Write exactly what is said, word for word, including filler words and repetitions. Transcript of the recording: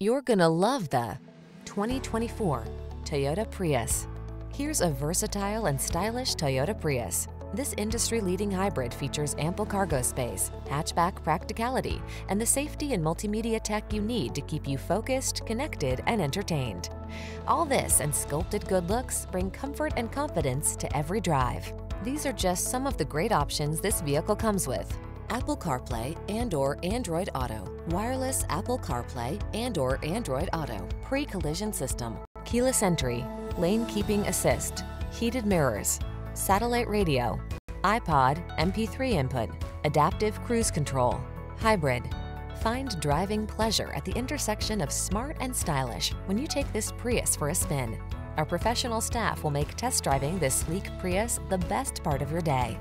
You're gonna love the twenty twenty-four Toyota Prius. Here's a versatile and stylish Toyota Prius. This industry-leading hybrid features ample cargo space, hatchback practicality, and the safety and multimedia tech you need to keep you focused, connected, and entertained. All this and sculpted good looks bring comfort and confidence to every drive. These are just some of the great options this vehicle comes with: Apple CarPlay and or Android Auto, wireless Apple CarPlay and or Android Auto, pre-collision system, keyless entry, lane keeping assist, heated mirrors, satellite radio, iPod, M P three input, adaptive cruise control, hybrid. Find driving pleasure at the intersection of smart and stylish when you take this Prius for a spin. Our professional staff will make test driving this sleek Prius the best part of your day.